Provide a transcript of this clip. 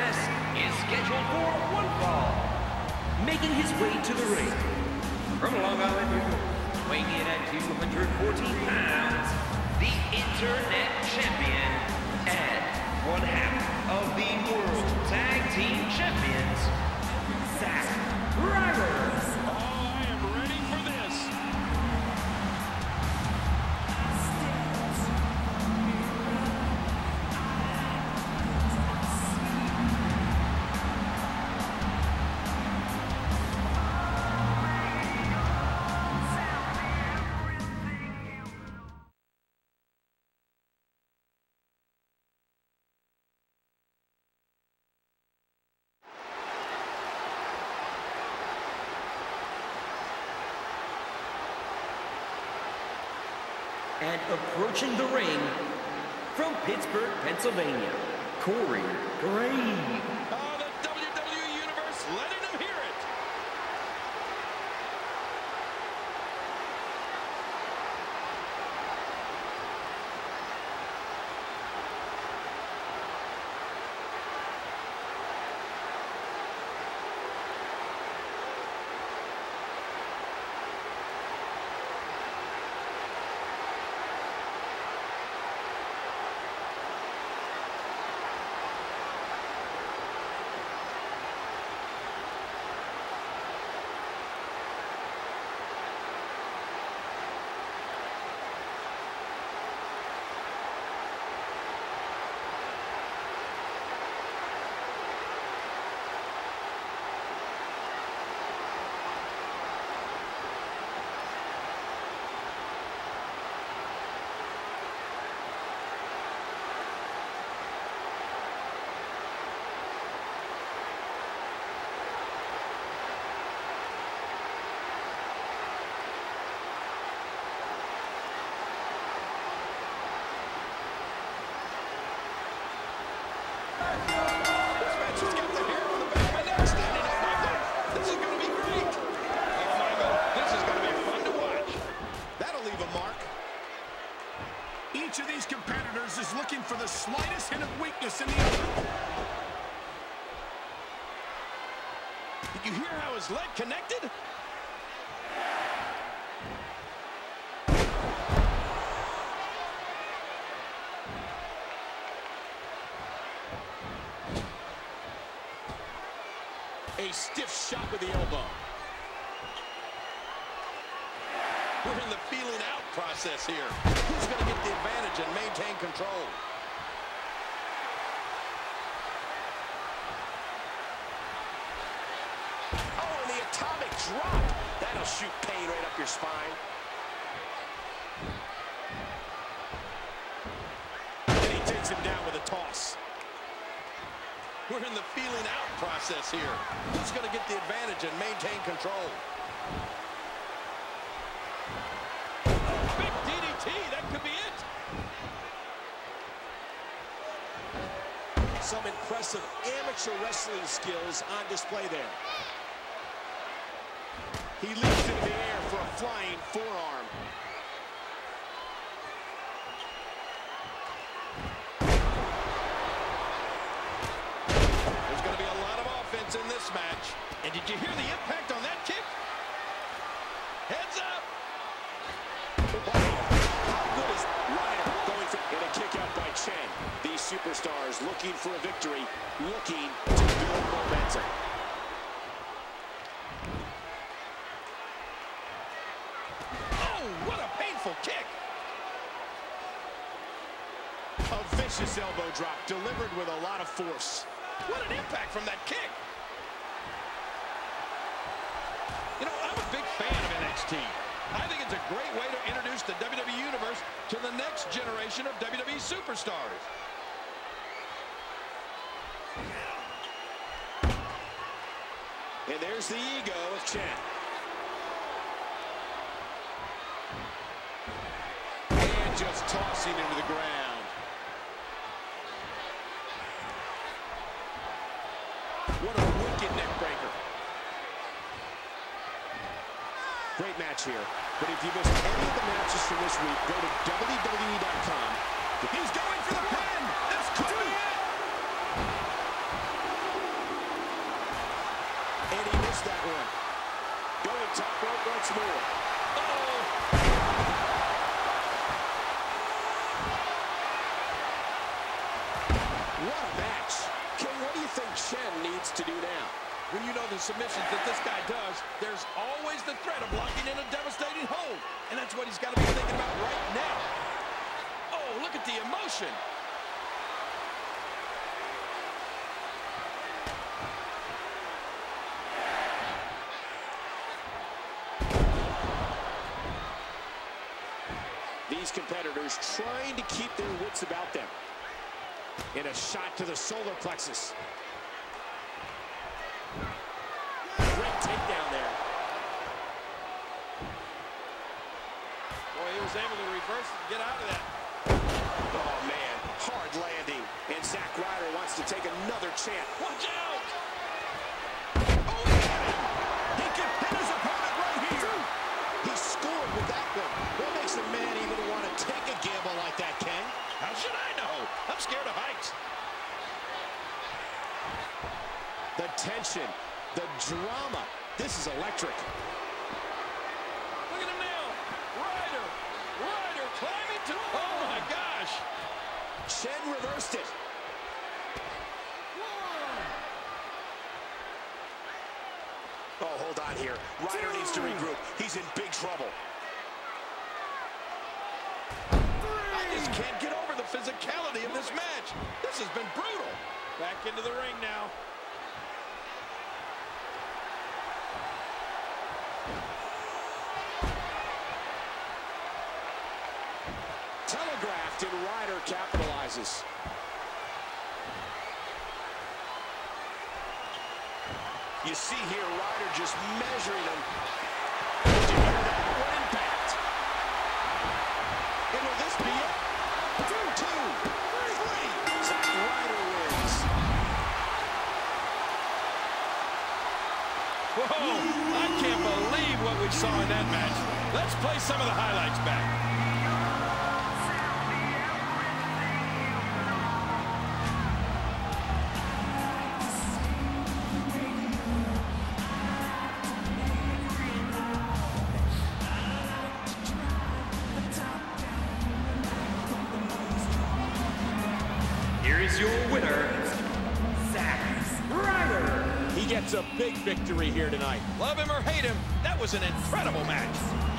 contest is scheduled for one fall. Making his way to the ring, from Long Island, New York, weighing in at 214 pounds, the Internet Champion, and one half of the World Tag Team Champions, Zack Ryder. And approaching the ring, from Pittsburgh, Pennsylvania, Corey Graves. Oh, the WWE Universe letting them hear it. Each of these competitors is looking for the slightest hint of weakness in the other. Did you hear how his leg connected? A stiff shot with the elbow. We're in the feeling out process here. Who's going to get the advantage and maintain control? Oh, and the atomic drop. That'll shoot pain right up your spine. And he takes him down with a toss. We're in the feeling out process here. Who's going to get the advantage and maintain control? Big DDT, that could be it. Some impressive amateur wrestling skills on display there. He leaps into the air for a flying forearm. There's going to be a lot of offense in this match. And did you hear the impact on that kick? Heads up. Wow, how good is Ryder going for and a kick out by Chen? These superstars looking for a victory, looking to build momentum. Oh, what a painful kick! A vicious elbow drop delivered with a lot of force. What an impact from that kick! You know, I'm a big fan of NXT. I think it's a great way to introduce the WWE Universe to the next generation of WWE superstars. And there's the ego of Chen. And just tossing into the ground. What a wicked neck breaker. Great match here, but if you missed any of the matches from this week, go to wwe.com. He's going for the pin! This could be it! going top rope once more. What a match. King, what do you think Shen needs to do now? When you know the submissions that this guy does, there's always the threat of locking in a devastating hold. And that's what he's got to be thinking about right now. Oh, look at the emotion. These competitors trying to keep their wits about them. And a shot to the solar plexus. Great takedown there. Boy, he was able to reverse and get out of that. Oh, man. Hard landing. And Zack Ryder wants to take another chance. Watch out! Oh, he got him. He can pin his opponent right here. He scored with that one. What makes a man even want to take a gamble like that, Ken? How should I know? I'm scared of heights. The tension, the drama. This is electric. Look at him now. Ryder climbing to... Oh, my gosh. Shen reversed it. Whoa. Oh, hold on here. Ryder needs to regroup. He's in big trouble. I just can't get over the physicality of this match. This has been brutal. Back into the ring now. Telegraphed, and Ryder capitalizes. You see here, Ryder just measuring him. Did you hear that? What impact! And will this be it? 2, 3. Zack Ryder wins. Whoa! I can't believe what we saw in that match. Let's play some of the highlights back. Your winner, Zack Ryder. He gets a big victory here tonight. Love him or hate him, that was an incredible match.